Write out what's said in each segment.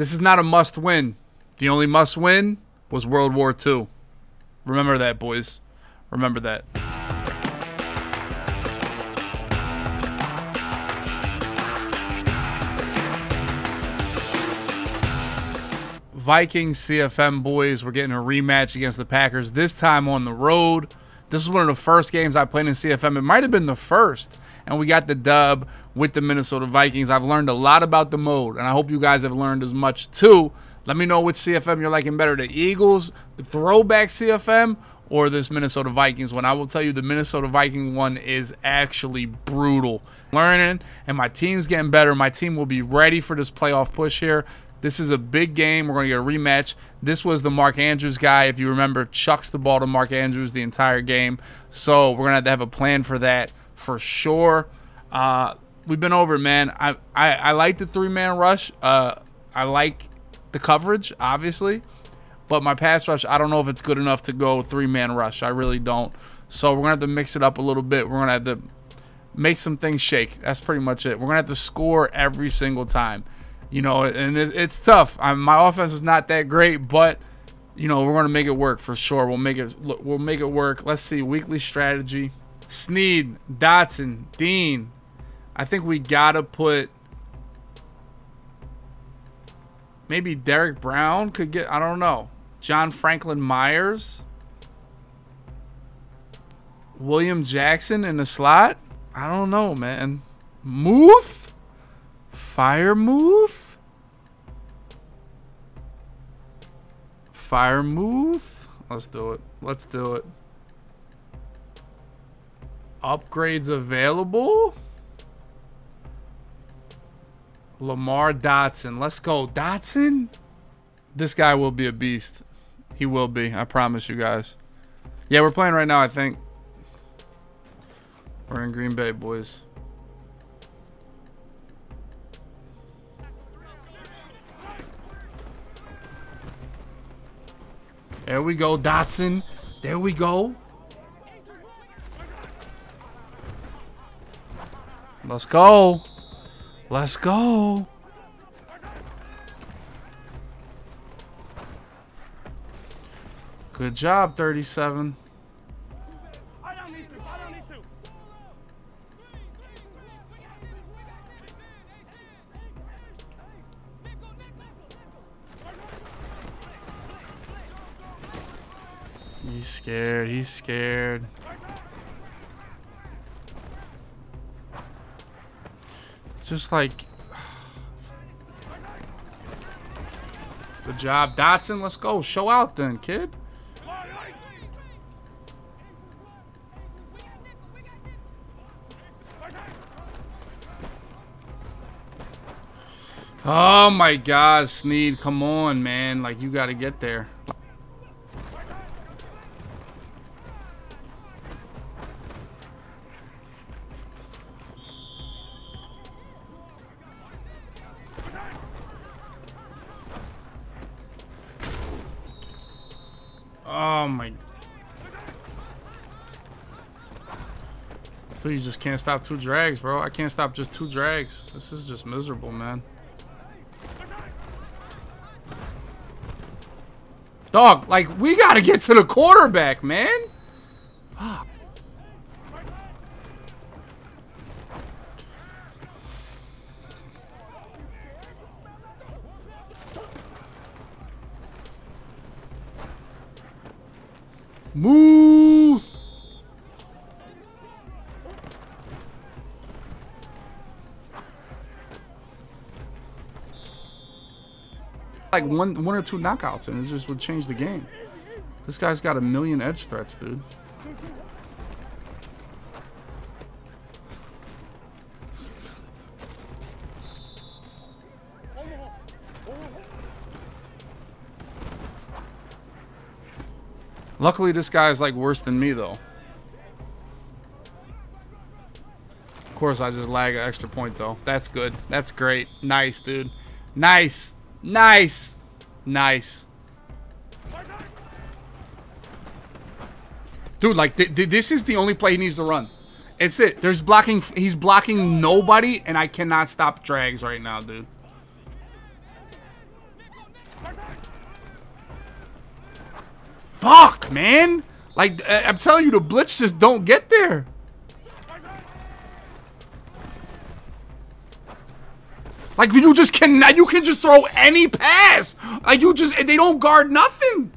This is not a must win. The only must win was World War II. Remember that, boys. Remember that. Vikings CFM boys, we're getting a rematch against the Packers, this time on the road. This is one of the first games I played in CFM. It might have been the first, and we got the dub with the Minnesota Vikings. I've learned a lot about the mode, and I hope you guys have learned as much too. Let me know which CFM you're liking better, the Eagles, the throwback CFM, or this Minnesota Vikings one. I will tell you the Minnesota Viking one is actually brutal. Learning, and my team's getting better. My team will be ready for this playoff push here. This is a big game. We're going to get a rematch. This was the Mark Andrews guy. If you remember, chucks the ball to Mark Andrews the entire game. So we're going to have a plan for that for sure. We've been over it, man. I like the three-man rush. I like the coverage, obviously. But my pass rush, I don't know if it's good enough to go three-man rush. I really don't. So we're going to have to mix it up a little bit. We're going to have to make some things shake. That's pretty much it. We're going to have to score every single time. You know, and it's tough. My offense is not that great, but you know we're gonna make it work for sure. We'll make it work. Let's see weekly strategy. Sneed, Dotson, Dean. I think we gotta put maybe Derrick Brown could get. I don't know. John Franklin Myers, William Jackson in the slot. I don't know, man. Move. Fire move. Let's do it. Upgrades available. Lamar Dotson. Let's go, Dotson. This guy will be a beast. He will be. I promise you guys. Yeah, we're playing right now, I think. We're in Green Bay, boys. There we go, Dotson. There we go. Let's go. Let's go. Good job, 37. He's scared. He's scared. Just like... Good job, Dotson. Let's go. Show out then, kid. Oh, my God, Sneed. Come on, man. Like, you got to get there. Oh my. Dude, you just can't stop two drags, bro. I can't stop just two drags. This is just miserable, man. Dog, like, we gotta get to the quarterback, man. Ah. Moose. Like one or two knockouts and it just would change the game. This guy's got a million edge threats, dude. Luckily, this guy is like worse than me, though. Of course, I just lag an extra point, though. That's good. That's great. Nice, dude. Nice. Nice. Nice. Dude, like, this is the only play he needs to run. It's it. There's blocking. He's blocking nobody, and I cannot stop drags right now, dude. Fuck, man. Like, I'm telling you, the blitz just don't get there. Like, you just cannot, you can just throw any pass. Like, you just, they don't guard nothing.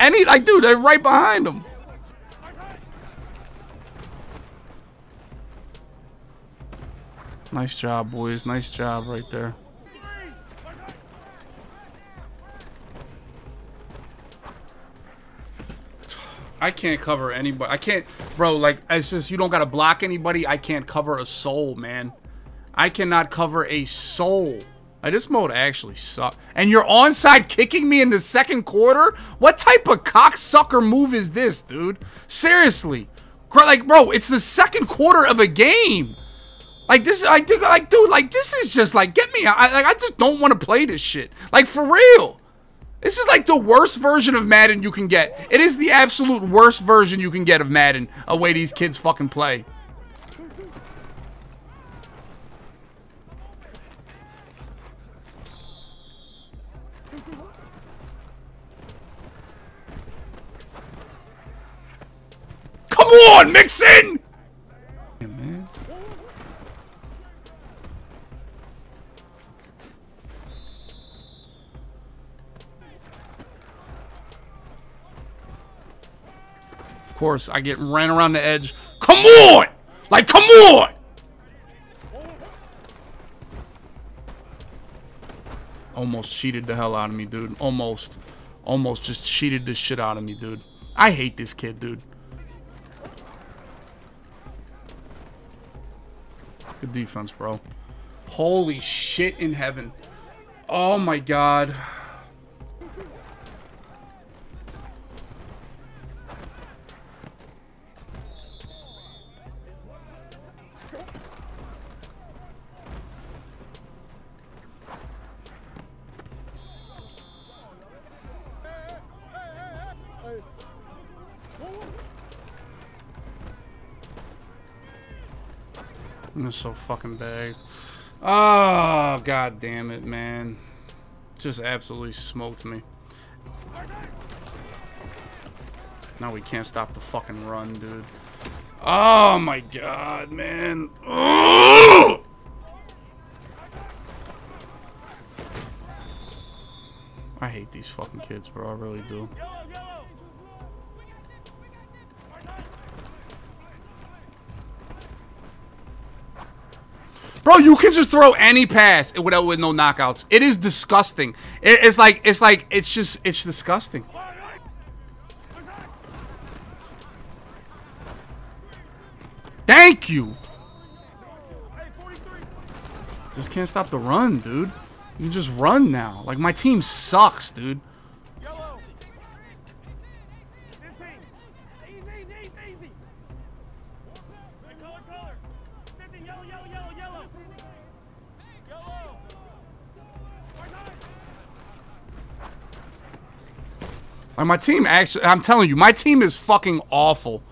Any, like, dude, they're right behind them. Nice job, boys. Nice job right there. I can't cover anybody. I can't, bro, like, it's just, you don't got to block anybody. I can't cover a soul, man. I cannot cover a soul. Like, this mode actually sucks. And you're onside kicking me in the second quarter? What type of cocksucker move is this, dude? Seriously. Like, bro, it's the second quarter of a game. Like, this, I think, like, dude, like, this is just, like, get me out. I just don't want to play this shit. Like, for real. This is, like, the worst version of Madden you can get. It is the absolute worst version you can get of Madden, the way these kids fucking play. Come on, Mixon! Yeah, man. Course, I get ran around the edge. Come on! Like, come on! Almost cheated the hell out of me, dude. Almost. Almost just cheated the shit out of me, dude. I hate this kid, dude. Good defense, bro. Holy shit in heaven. Oh my god. I'm so fucking bagged. Oh, god damn it, man. Just absolutely smoked me. Now we can't stop the fucking run, dude. Oh my god, man. Ugh! I hate these fucking kids, bro. I really do. Bro, you can just throw any pass with no knockouts. It is disgusting. It's disgusting. Thank you. Just can't stop the run, dude. You just run now. Like, my team sucks, dude. Like, my team actually, I'm telling you, my team is fucking awful.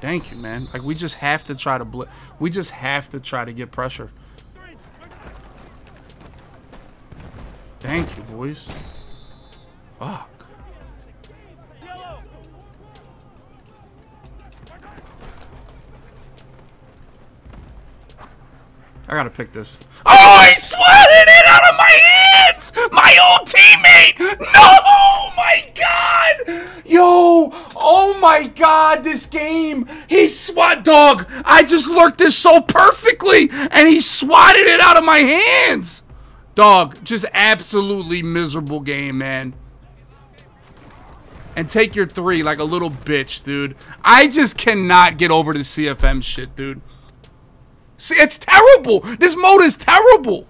Thank you, man. Like, we just have to try to get pressure. Thank you, boys. Fuck. I gotta pick this. Oh, he swatted it out of my hands! My old teammate! No! Oh my god! Yo! Oh my god, this game! He swat, dog! I just lurked this so perfectly! And he swatted it out of my hands! Dog, just absolutely miserable game, man. And take your three like a little bitch, dude. I just cannot get over this CFM shit, dude. See, it's terrible. This mode is terrible.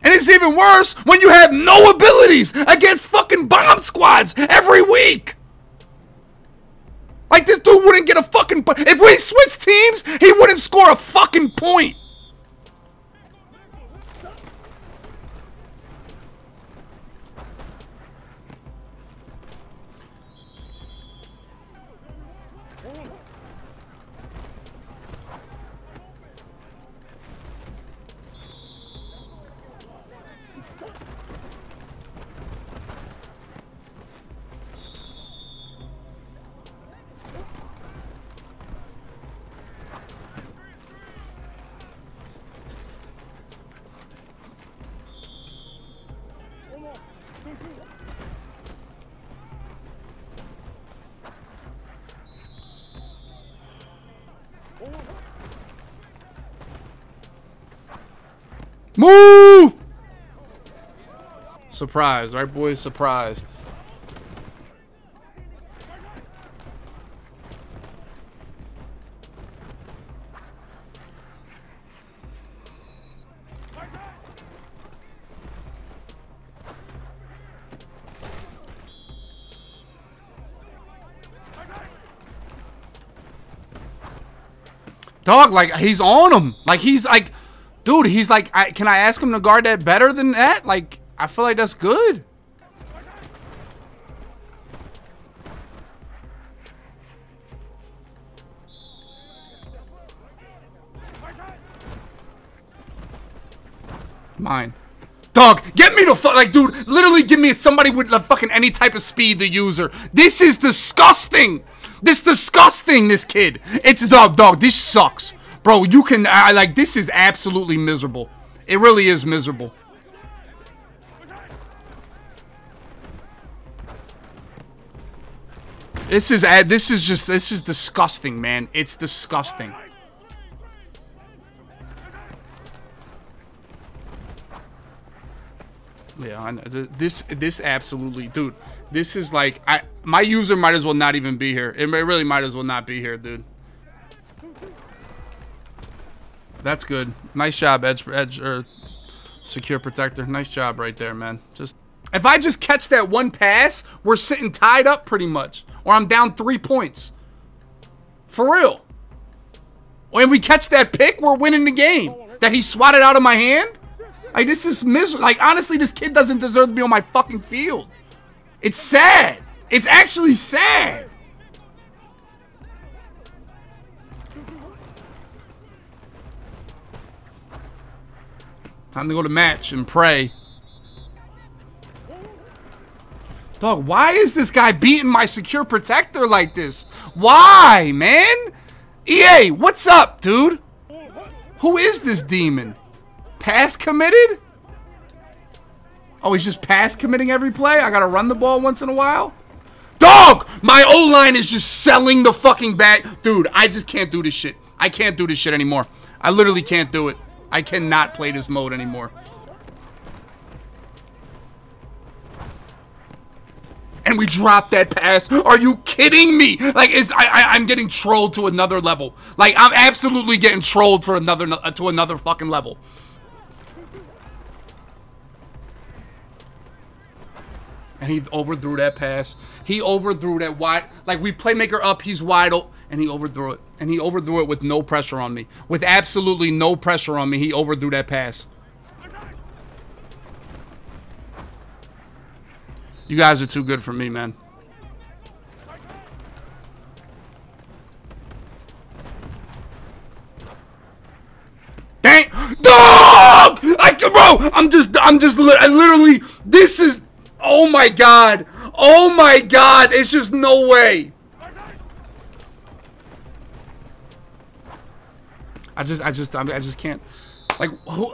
And it's even worse when you have no abilities against fucking bomb squads every week. Like, this dude wouldn't get a fucking... If we switched teams, he wouldn't score a fucking point. Move! Surprised, right, boys? Surprised. Dog, like, he's on him. Like, he's like, dude, he's like, can I ask him to guard that better than that? Like, I feel like that's good. Mine. Dog, get me the fuck, like, dude, literally give me somebody with the fucking any type of speed to user. This is disgusting. This disgusting, this kid. It's dog, this sucks. Bro, you can, like, this is absolutely miserable. It really is miserable. This is disgusting, man. It's disgusting. Yeah, I know. This absolutely, dude. This is like, my user might as well not even be here. It really might as well not be here, dude. That's good. Nice job, edge or secure protector. Nice job right there, man. Just. If I just catch that one pass, we're sitting tied up pretty much. Or I'm down 3 points. For real. When we catch that pick, we're winning the game. That he swatted out of my hand? Like, this is miserable. Like, honestly, this kid doesn't deserve to be on my fucking field. It's sad. It's actually sad. Time to go to match and pray. Dog, why is this guy beating my secure protector like this? Why, man? EA, what's up, dude? Who is this demon? Pass committed? Oh, he's just pass committing every play? I gotta run the ball once in a while? Dog, my O-line is just selling the fucking back. Dude, I just can't do this shit. I can't do this shit anymore. I literally can't do it. I cannot play this mode anymore. And we dropped that pass. Are you kidding me? Like, I'm getting trolled to another level. Like, I'm absolutely getting trolled for another fucking level. And he overthrew that pass. He overthrew that wide. Like, we playmaker up, he's wide open. And he overthrew it. And he overthrew it with no pressure on me. With absolutely no pressure on me, he overthrew that pass. You guys are too good for me, man. Dang, dog! Bro, I literally, this is, oh my God. Oh my God, it's just no way. I just can't, like, who?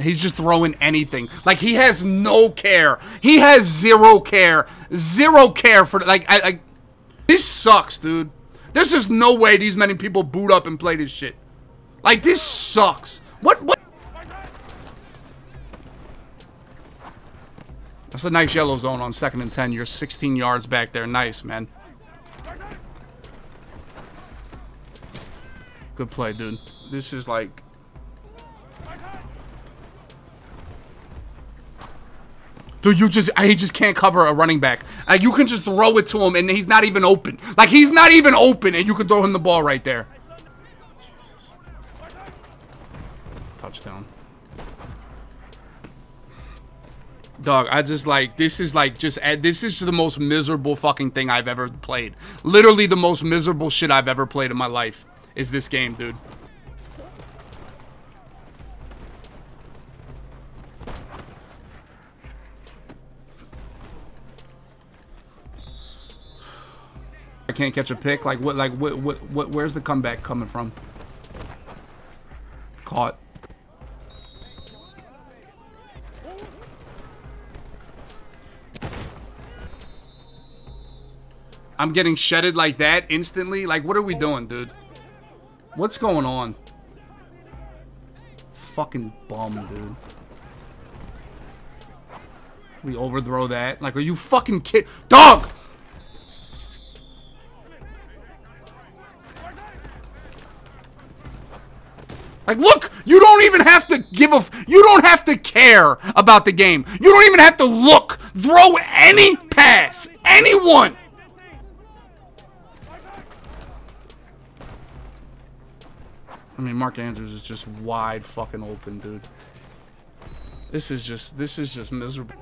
He's just throwing anything. Like, he has no care. He has zero care. Zero care for, like, this sucks, dude. There's just no way these many people boot up and play this shit. Like, this sucks. What? That's a nice yellow zone on 2nd and 10. You're 16 yards back there. Nice, man. Good play, dude. This is like... Dude, he just can't cover a running back. Like, you can just throw it to him, and he's not even open. Like, he's not even open, and you can throw him the ball right there. Jesus. Touchdown. Dog, I just, like, this is, like, just, this is the most miserable fucking thing I've ever played. Literally the most miserable shit I've ever played in my life is this game, dude. Can't catch a pick. Like, what? Like, what? Where's the comeback coming from? Caught. I'm getting shedded like that instantly. Like, what are we doing, dude? What's going on? Fucking bum, dude. We overthrow that. Like, are you fucking kidding? Dog! Like, look! You don't even have to give a... You don't have to care about the game. You don't even have to look. Throw any pass. Anyone. I mean, Mark Andrews is just wide fucking open, dude. This is just miserable.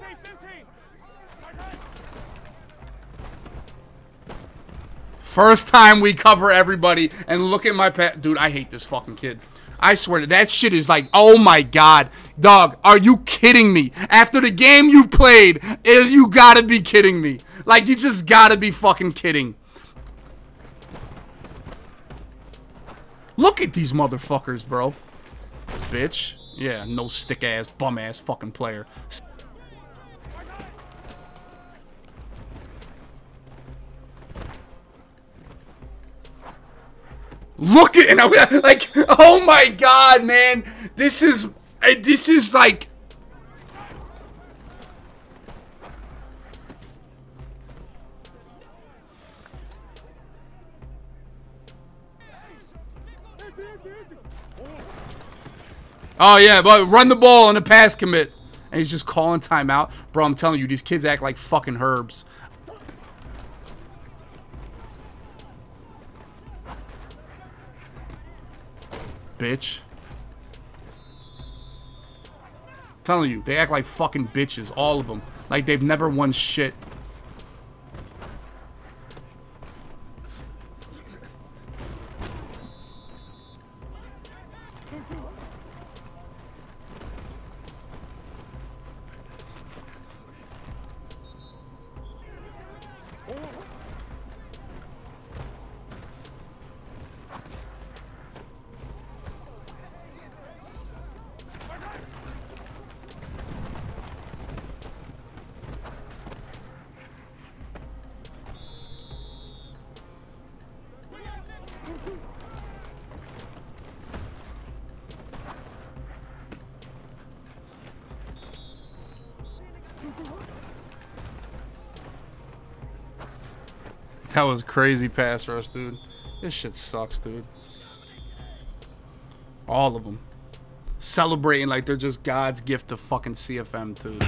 First time we cover everybody, and look at my pass. Dude, I hate this fucking kid. I swear to that shit is like, oh my god. Dog, are you kidding me? After the game you played, you gotta be kidding me. Like, you just gotta be fucking kidding. Look at these motherfuckers, bro. Bitch. Yeah, no stick-ass, bum-ass fucking player. Look at it, like, oh my god, man, this is like, oh yeah, but run the ball and the pass commit, and he's just calling timeout, bro. I'm telling you, these kids act like fucking herbs. Bitch. I'm telling you, they act like fucking bitches, all of them. Like they've never won shit. That was a crazy pass rush, dude. This shit sucks, dude. All of them. Celebrating like they're just God's gift to fucking CFM, dude.